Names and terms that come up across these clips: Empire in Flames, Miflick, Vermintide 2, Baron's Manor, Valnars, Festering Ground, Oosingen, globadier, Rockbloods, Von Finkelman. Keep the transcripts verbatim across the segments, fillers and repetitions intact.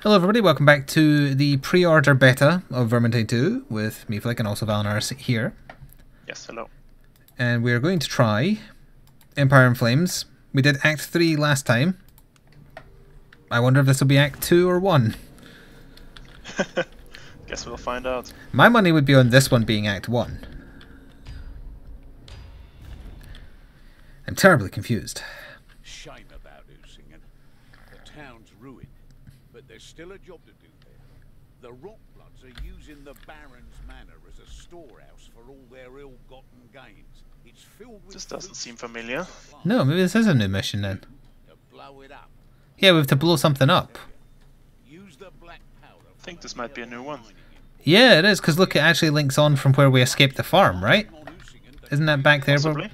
Hello everybody, welcome back to the pre-order beta of Vermintide two with Miflick and also Valnars here. Yes, hello. And we are going to try Empire in Flames. We did Act three last time. I wonder if this will be Act two or one. Guess we'll find out. My money would be on this one being Act one. I'm terribly confused. Shame about Oosingen. The town's ruined. But there's still a job to do there. The Rockbloods are using the Baron's Manor as a storehouse for all their ill-gotten gains. It's filled with... This doesn't seem familiar. No, maybe this is a new mission then. To blow it up. Yeah, we have to blow something up. Use the black powder. I think this might be a new one. Yeah, it is, because look, it actually links on from where we escaped the farm, right? Isn't that back there? Possibly.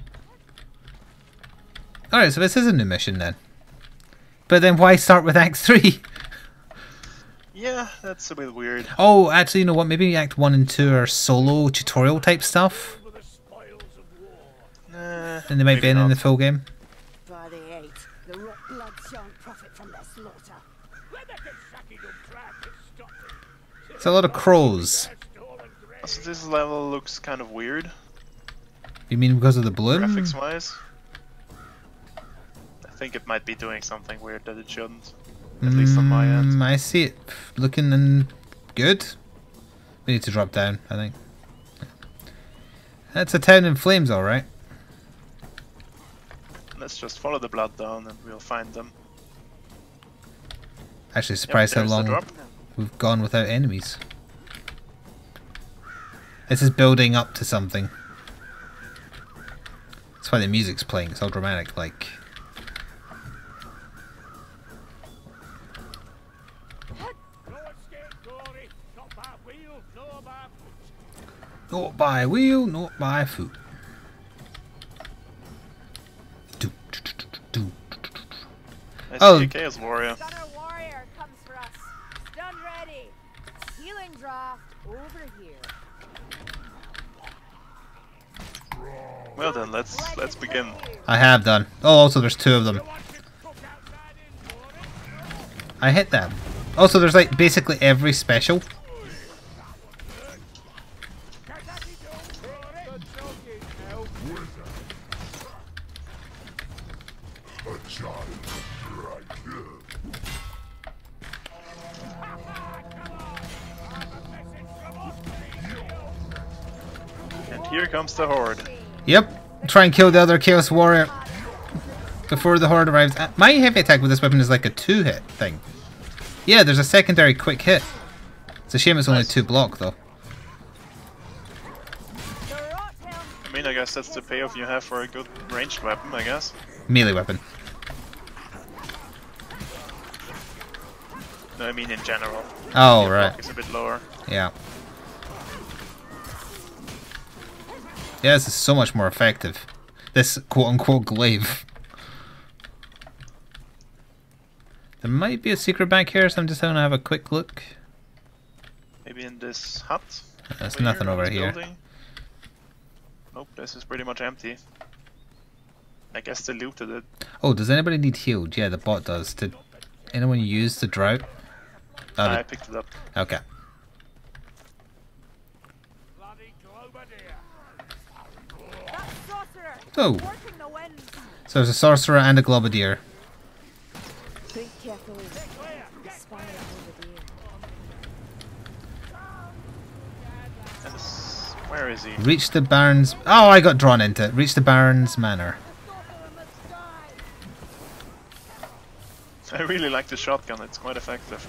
Alright, so this is a new mission then. But then why start with Act three? Yeah, that's a bit weird. Oh, actually, you know what? Maybe Act one and two are solo tutorial type stuff. Nah, and they might be in, in the full game. By the eight, the Rockbloods shan't profit from their slaughter. It's a lot of crows. So this level looks kind of weird. You mean because of the bloom? Graphics-wise? I think it might be doing something weird that it shouldn't. At least on my end. Mm, I see it looking good. We need to drop down, I think. That's a town in flames, alright. Let's just follow the blood down and we'll find them. Actually, surprised yep, how long we've gone without enemies. This is building up to something. That's why the music's playing, it's all dramatic like. Not by wheel, not by foot. Oh, S K K's warrior. Gunner warrior comes for us. Done ready. Healing draft over here. Well then, let's let's begin. I have done. Oh, also there's two of them. I hit them. Also, there's like basically every special. Here comes the horde. Yep. Try and kill the other Chaos Warrior before the horde arrives. My heavy attack with this weapon is like a two-hit thing. Yeah, there's a secondary quick hit. It's a shame it's only nice. Two block though. I mean, I guess that's the payoff you have for a good ranged weapon, I guess. Melee weapon. No, I mean in general. Oh, your right. It's a bit lower. Yeah. Yeah, this is so much more effective. This quote-unquote glaive. There might be a secret back here, so I'm just going to have a quick look. Maybe in this hut? There's nothing over here. Nope, this is pretty much empty. I guess they looted it. Oh, does anybody need healed? Yeah, the bot does. Did anyone use the drought? Oh, I picked it up. Okay. Oh. So there's a sorcerer and a globadier. Where is he? Reach the Baron's... Oh, I got drawn into it. Reach the Baron's Manor. I really like the shotgun. It's quite effective.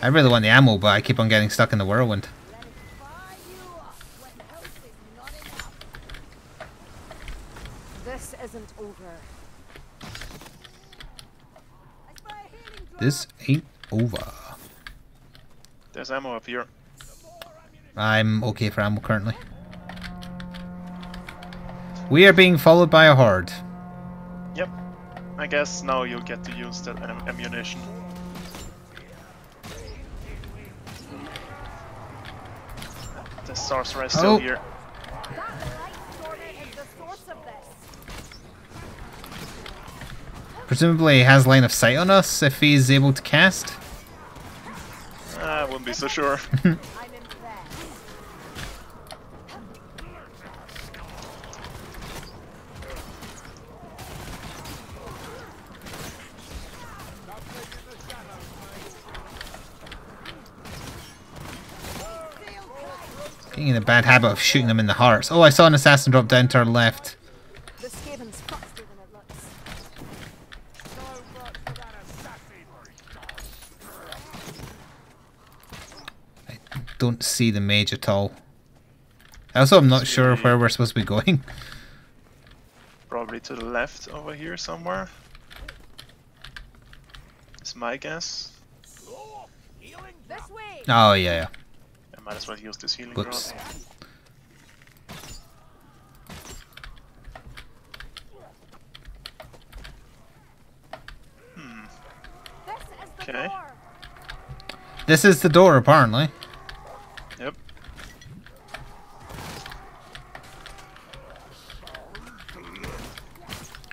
I really want the ammo, but I keep on getting stuck in the whirlwind. This isn't over. This ain't over. There's ammo up here. I'm okay for ammo currently. We are being followed by a horde. Yep. I guess now you'll get to use that am ammunition. The sorcerer is still oh. here. Presumably he has line of sight on us if he's able to cast. I uh, wouldn't be so sure. Getting in the bad habit of shooting them in the hearts. Oh, I saw an assassin drop down to our left. Don't see the mage at all. Also, I'm not sure where we're supposed to be going. Probably to the left over here somewhere. It's my guess. Oh yeah, yeah. I might as well use this healing rod. Hmm. Okay. This is the door, apparently.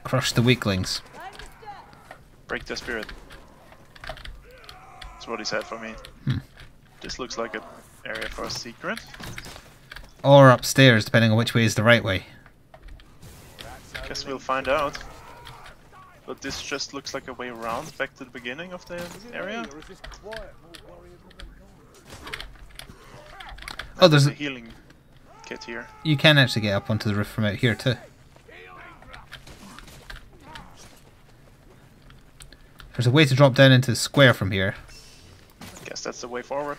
Crush the weaklings. Break their spirit. That's what he said for me. Hmm. This looks like an area for a secret. Or upstairs, depending on which way is the right way. Guess we'll find out. But this just looks like a way around back to the beginning of the area. Oh, there's a healing kit here. You can actually get up onto the roof from out here too. There's a way to drop down into the square from here. Guess that's the way forward.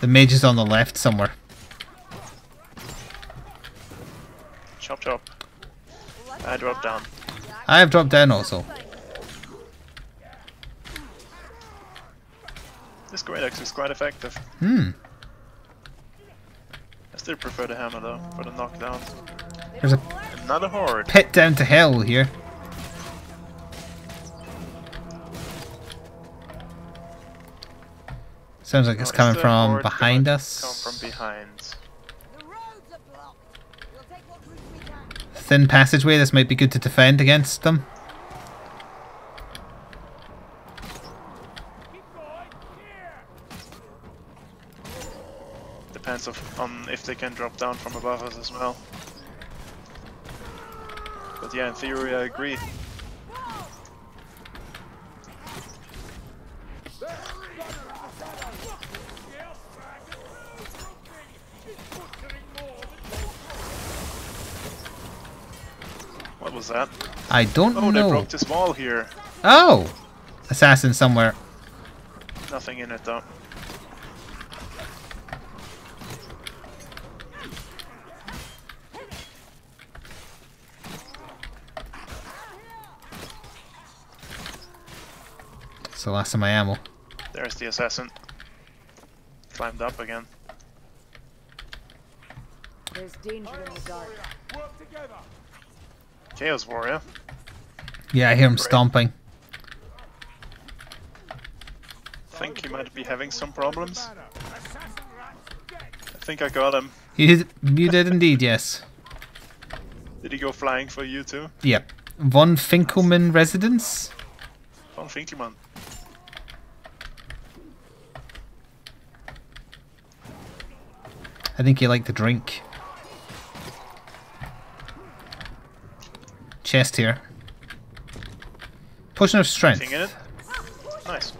The mage is on the left somewhere. Chop chop. I dropped down. I have dropped down also. This great axe is quite effective. Hmm. I still prefer the hammer though, for the knockdown. There's a another horde. Pit down to hell here. Sounds like it's oh, coming from behind us. Come from behind. Thin passageway, this might be good to defend against them. Depends on if they can drop down from above us as well. But yeah, in theory I agree. What was that? I don't oh, know. Oh, they broke this wall here. Oh! Assassin somewhere. Nothing in it though. The last of my ammo. There's the assassin. Climbed up again. There's danger in the dark. Chaos warrior. Yeah, I hear him stomping. Think he might be having some problems. I think I got him. You did, you did indeed, yes. Did he go flying for you too? Yep. Von Finkelman residence? Von Finkelman. I think you like the drink. Chest here. Potion of strength. Anything in it? Nice.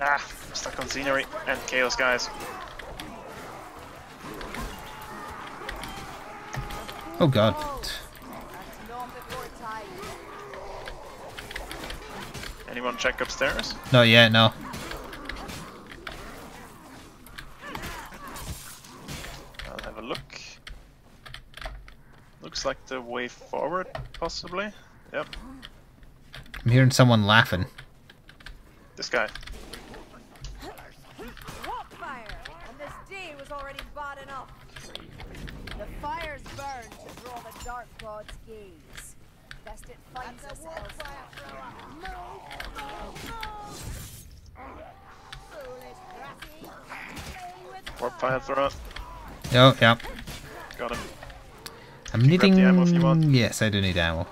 Ah, I'm stuck on scenery and chaos, guys. Oh god. Anyone check upstairs? No, yeah, no. I'll have a look. Looks like the way forward, possibly. Yep. I'm hearing someone laughing. This guy. The fire's burned to draw the dark god's gaze. best it finds us elsewhere. Move! Move! Move! Foolish bratty! Stay with warp fire thrower. Oh, yeah. Got him. I'm you needing... Grab the ammo if you want. Yes, I do need ammo.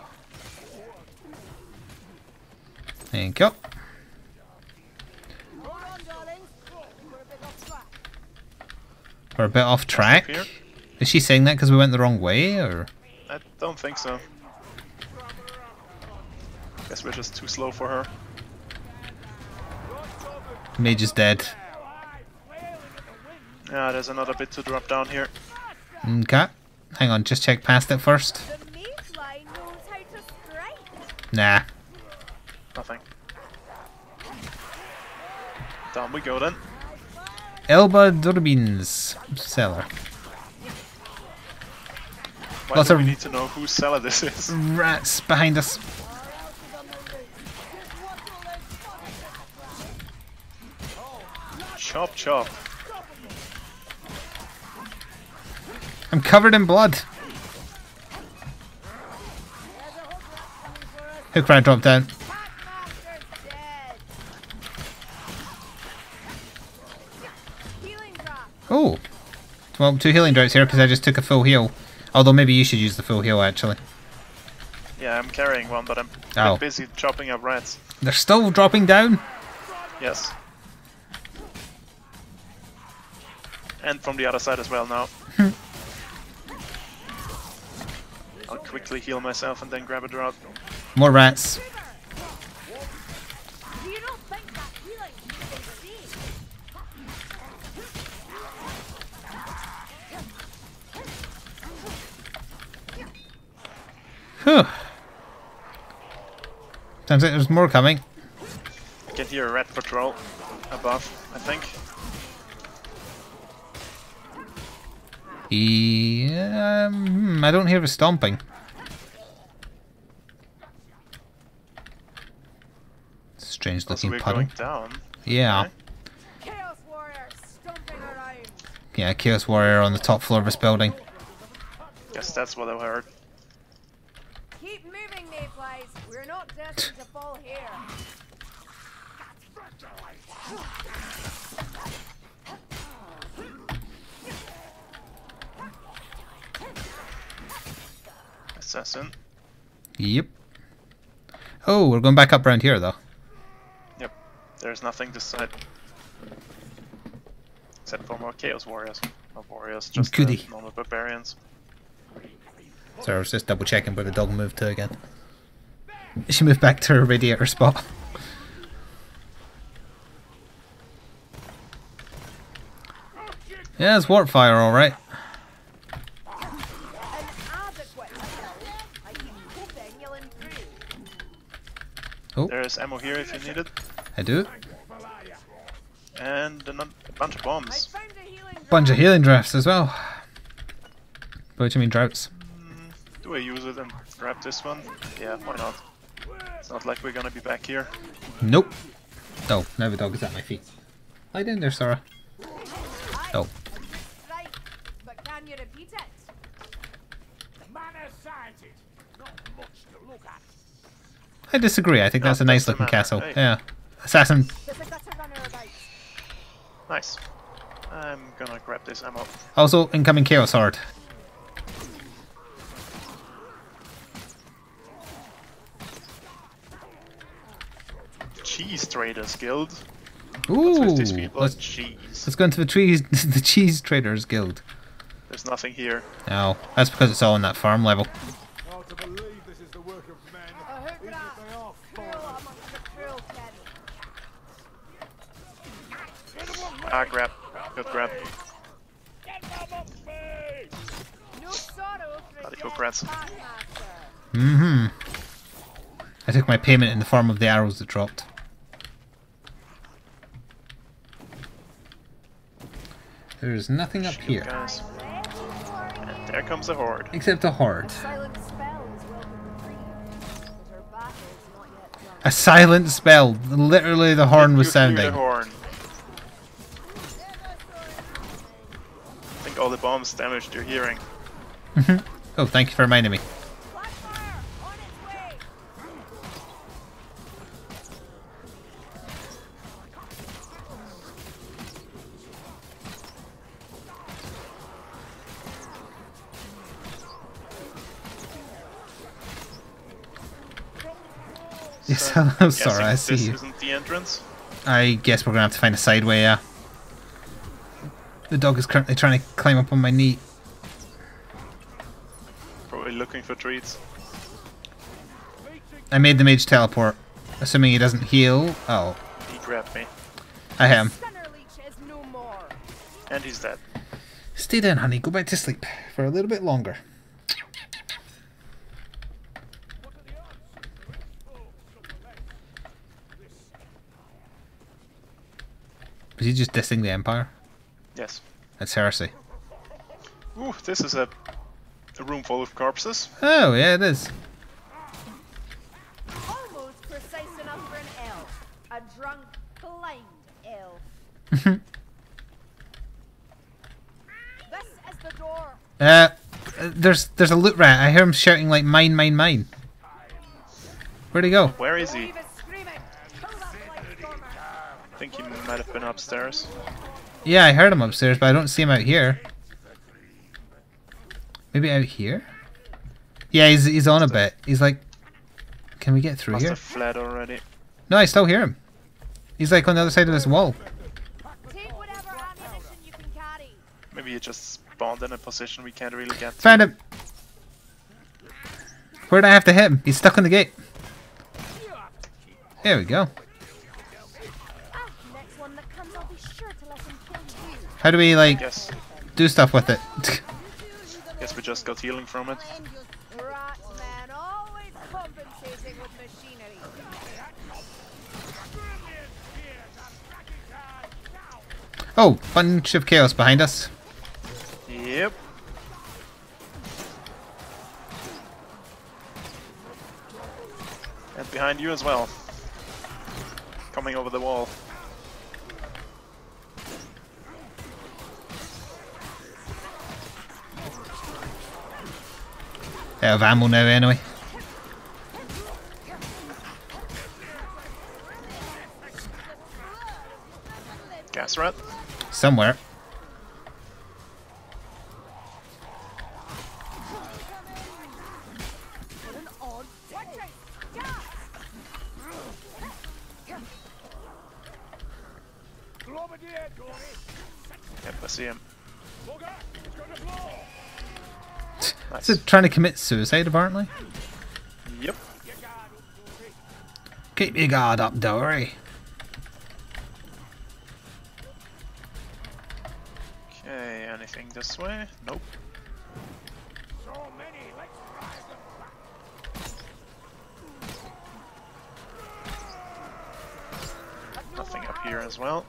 Thank you. We're a bit off track. Is she saying that because we went the wrong way, or...? I don't think so. Guess we're just too slow for her. Mage is dead. Yeah, there's another bit to drop down here. Okay. Hang on, just check past it first. Nah. Nothing. Down we go then. Elba Durbin's cellar. Why Lots do we need to know whose cellar this is? Rats behind us. Chop chop. I'm covered in blood. Hook rat dropped down. Oh, well, two healing drops here because I just took a full heal. Although maybe you should use the full heal actually. Yeah, I'm carrying one, but I'm oh. busy chopping up rats. They're still dropping down? Yes. And from the other side as well now. I'll quickly heal myself and then grab a drop. More rats. Whew. Sounds like there's more coming. I can hear a rat patrol above, I think. Yeah, um, I don't hear the stomping. Strange looking also, puddle. Going down. Yeah. Okay. Chaos warrior stomping around. Yeah, Chaos Warrior on the top floor of this building. Guess that's what I heard. Keep moving, Mayflies. We're not destined to fall here. Assassin. Yep. Oh, we're going back up around here, though. Yep. There's nothing this side. Except for more Chaos Warriors. Not warriors, just the normal barbarians. So I was just double checking where the dog moved to again. She moved back to her radiator spot. Yeah, it's warp fire, alright. Oh. There's ammo here if you need it. I do. And a bunch of bombs. Bunch of healing drafts as well. What do you mean, droughts? Do I use it and grab this one? Yeah, why not? It's not like we're gonna be back here. Nope. Oh, now the dog is at my feet. Lie down there, Sarah. Oh. I disagree. I think no, that's a nice looking castle. Hey. Yeah. Assassin. Nice. I'm gonna grab this ammo. Also, incoming Chaos Horde. Cheese Traders Guild. Ooh, let's, let's go into the trees. The Cheese Traders Guild. There's nothing here. No, that's because it's all on that farm level. Hard to believe this is the work of men. I hope not. Ah, grab. Good grab. Bloody hook rats. Mm-hmm. I took my payment in the form of the arrows that dropped. There's nothing up Shoot here. Guys. And there comes a horde. Except a horde. A silent spell. Literally, the horn you was sounding. The horn. I think all the bombs damaged your hearing. Oh, thank you for reminding me. Yes, so I'm sorry, I see this you. Isn't the entrance? I guess we're going to have to find a side way. Uh, the dog is currently trying to climb up on my knee. Probably looking for treats. I made the mage teleport. Assuming he doesn't heal. Oh. He grabbed me. I am. And he's dead. Stay down, honey. Go back to sleep for a little bit longer. Was he just dissing the Empire? Yes. That's heresy. Ooh, this is a, a room full of corpses. Oh, yeah, it is. Almost precise enough for an elf. A drunk, blind elf. Uh, there's there's a loot rat. I hear him shouting like mine, mine, mine. Where'd he go? Where is he? I think he might have been upstairs. Yeah, I heard him upstairs, but I don't see him out here. Maybe out here? Yeah, he's he's on a bit. He's like, can we get through here? Must have fled already. No, I still hear him. He's like on the other side of this wall. Take whatever ammunition you can carry. Maybe you just. Bond in a position we can't really get to. Found him! Where'd I have to hit him? He's stuck on the gate. There we go. How do we, like, do stuff with it? Guess we just got healing from it. Oh, bunch of chaos behind us. Yep. And behind you as well. Coming over the wall. Out of ammo now anyway. Gas rat? Somewhere. Nice. Is it trying to commit suicide, apparently? Yep. Keep your guard up, Dory. Okay, anything this way? Nope. Nothing up here as well.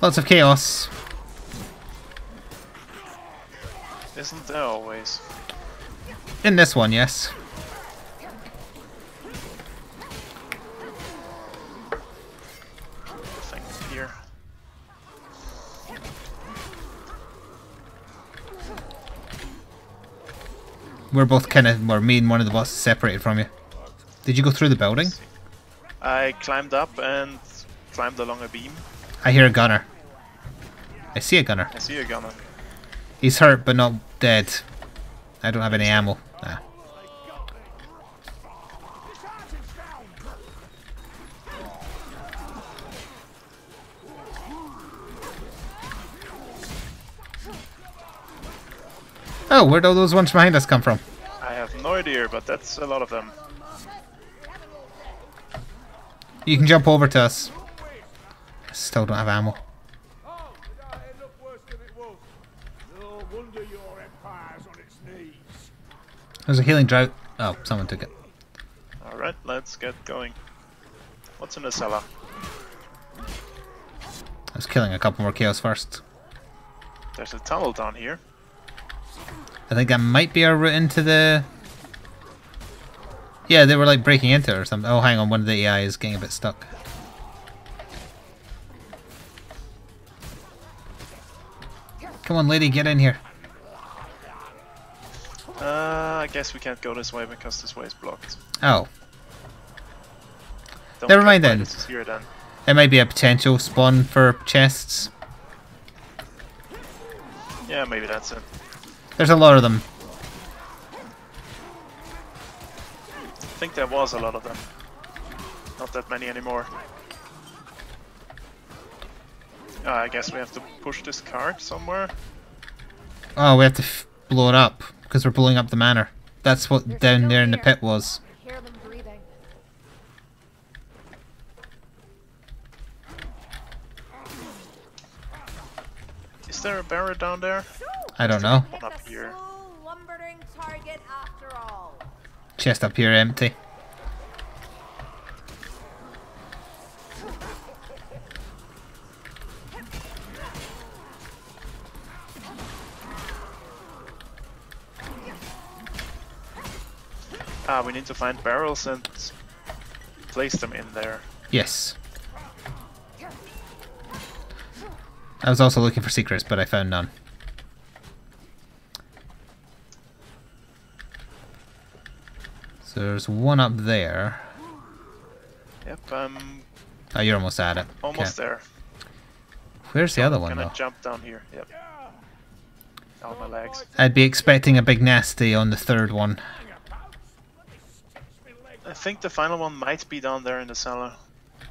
Lots of chaos. Isn't there always? In this one, yes. Nothing here. We're both kind of, or me and one of the bosses separated from you. Did you go through the building? I climbed up and climbed along a beam. I hear a gunner. I see a gunner. I see a gunner. He's hurt but not dead. I don't have any ammo. Nah. Oh, where'd all those ones behind us come from? I have no idea, but that's a lot of them. You can jump over to us. I still don't have ammo. Oh, it looked worse than it was. No wonder your empire's on its knees. There's a healing drought. Oh, someone took it. Alright, let's get going. What's in the cellar? I was killing a couple more chaos first. There's a tunnel down here. I think that might be our route into the... Yeah, they were like breaking into it or something. Oh, hang on, one of the A I is getting a bit stuck. Come on, lady, get in here. Uh, I guess we can't go this way because this way is blocked. Oh. Don't Never mind then. This is here, then. There might be a potential spawn for chests. Yeah, maybe that's it. There's a lot of them. think there was a lot of them. Not that many anymore. Uh, I guess we have to push this cart somewhere. Oh, we have to f blow it up, because we're blowing up the manor. That's what There's down there in the pit was. Hear them breathing. Is there a barrow down there? I don't know. Up here. Chest up here empty. Ah, we need to find barrels and place them in there. Yes. I was also looking for secrets, but I found none. So there's one up there. Yep, um... Oh, you're almost at it. Almost okay. there. Where's the I'm other one, though? I'm gonna jump down here, yep. Oh, my legs. I'd be expecting a big nasty on the third one. I think the final one might be down there in the cellar.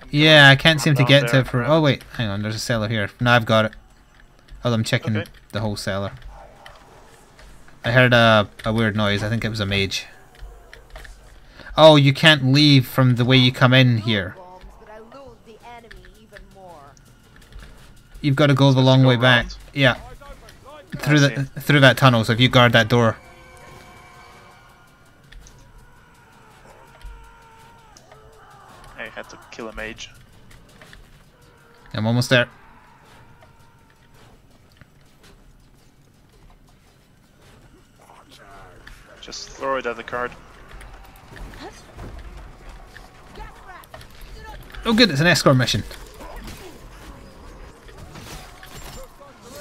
I'm yeah, I can't seem to get there. to it for... Oh, wait, hang on, there's a cellar here. No, I've got it. Oh, I'm checking okay. the whole cellar. I heard a, a weird noise. I think it was a mage. Oh, you can't leave from the way you come in here. You've got to go the long way back. Yeah. Through, the, through that tunnel, so if you guard that door... Had to kill a mage. I'm almost there. Just throw it at the card. Oh good, it's an escort mission.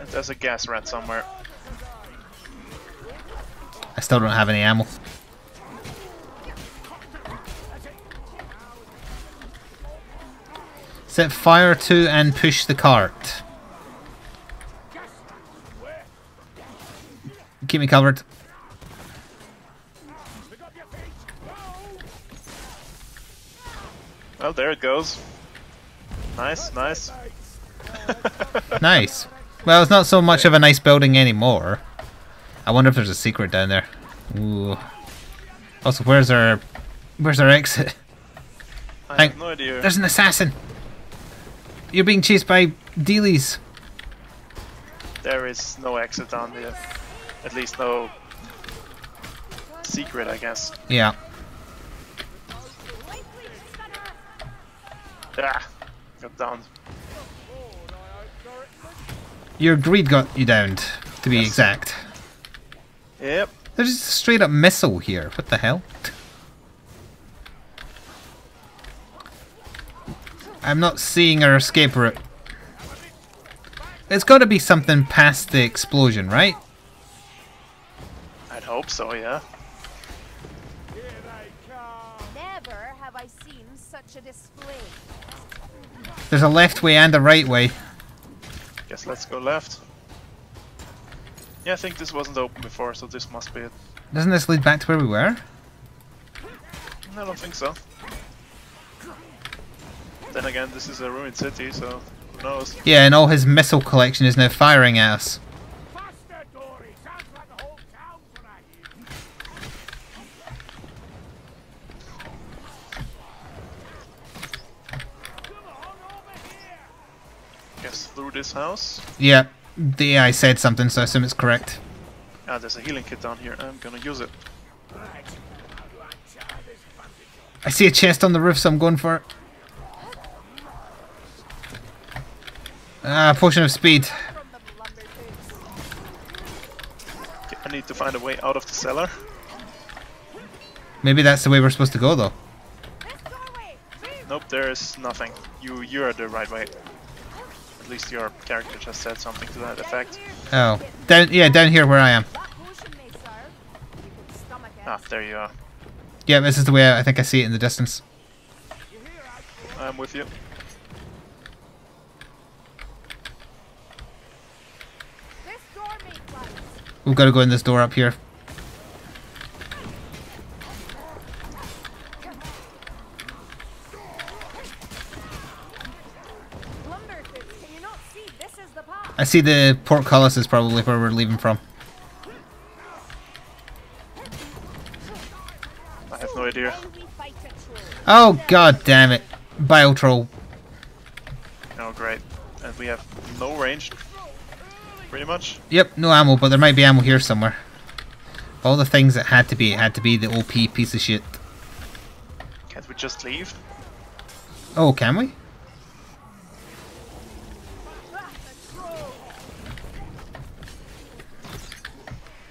And there's a gas rat somewhere. I still don't have any ammo. Set fire to and push the cart. Keep me covered. Oh, there it goes. Nice, nice. Nice. Well, it's not so much of a nice building anymore. I wonder if there's a secret down there. Ooh. Also, where's our... Where's our exit? I have no idea. There's an assassin! You're being chased by dealies. There is no exit down here. At least no secret, I guess. Yeah. Ah, got downed. Your greed got you downed, to be yes. exact. Yep. There's just a straight up missile here. What the hell? I'm not seeing our escape route. It's got to be something past the explosion, right? I'd hope so, yeah. Never have I seen such a display. There's a left way and a right way. Guess let's go left. Yeah, I think this wasn't open before, so this must be it. Doesn't this lead back to where we were? I don't think so. Then again, this is a ruined city, so who knows? Yeah, and all his missile collection is now firing at us. Guess through this house? Yeah, the A I said something, so I assume it's correct. Ah, there's a healing kit down here. I'm gonna use it. I see a chest on the roof, so I'm going for it. Ah, potion of speed. I need to find a way out of the cellar. Maybe that's the way we're supposed to go, though. Nope, there is nothing. You, you are the right way. At least your character just said something to that effect. Oh, down, yeah, down here where I am. Ah, there you are. Yeah, this is the way I, I think I see it in the distance. I'm with you. We've got to go in this door up here. I see the portcullis is probably where we're leaving from. I have no idea. Oh god damn it. Bio troll. Oh great. And we have no range. Pretty much? Yep, no ammo, but there might be ammo here somewhere. All the things that had to be, it had to be the O P piece of shit. Can't we just leave? Oh, can we?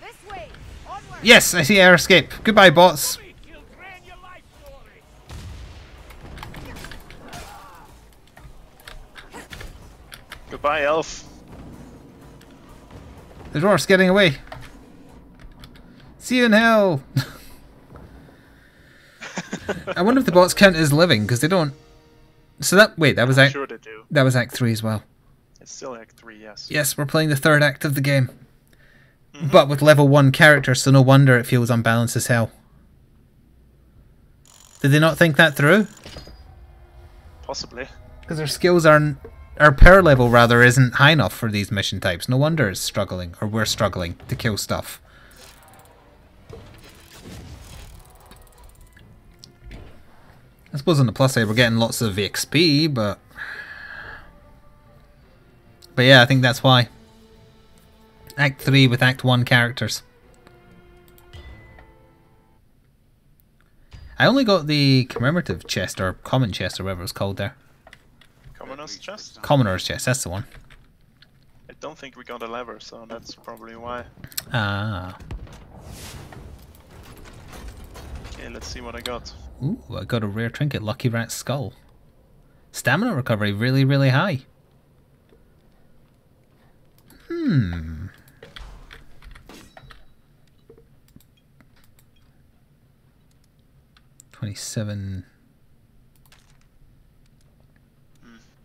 This way, yes, I see our escape. Goodbye, bots. Goodbye, elf. The dwarf's getting away. See you in hell. I wonder if the bots count as living, because they don't. So that wait, that was act. Sure they do. That was act three as well. It's still act three, yes. Yes, we're playing the third act of the game, mm-hmm. but with level one characters, so no wonder it feels unbalanced as hell. Did they not think that through? Possibly. Because our skills aren't. Our power level, rather, isn't high enough for these mission types. No wonder it's struggling, or we're struggling, to kill stuff. I suppose on the plus side, we're getting lots of X P, but... But yeah, I think that's why. Act three with Act one characters. I only got the commemorative chest, or common chest, or whatever it's called there. Commoner's chest? Commoner's chest, that's the one. I don't think we got a lever, so that's probably why. Ah. Okay, let's see what I got. Ooh, I got a rare trinket, Lucky Rat's Skull. Stamina recovery really, really high. Hmm. twenty-seven...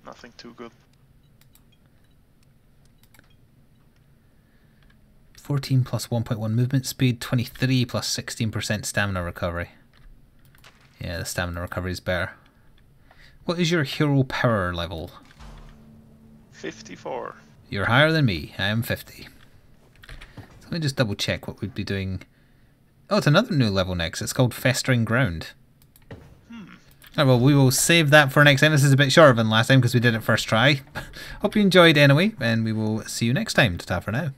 Nothing too good. fourteen plus one point one movement speed, twenty-three plus sixteen percent stamina recovery. Yeah, the stamina recovery is better. What is your hero power level? fifty-four. You're higher than me. I am fifty. So let me just double check what we'd be doing. Oh, it's another new level next. It's called Festering Ground. Alright, well, we will save that for next time. This is a bit shorter than last time because we did it first try. Hope you enjoyed anyway, and we will see you next time. Ta-ta for now.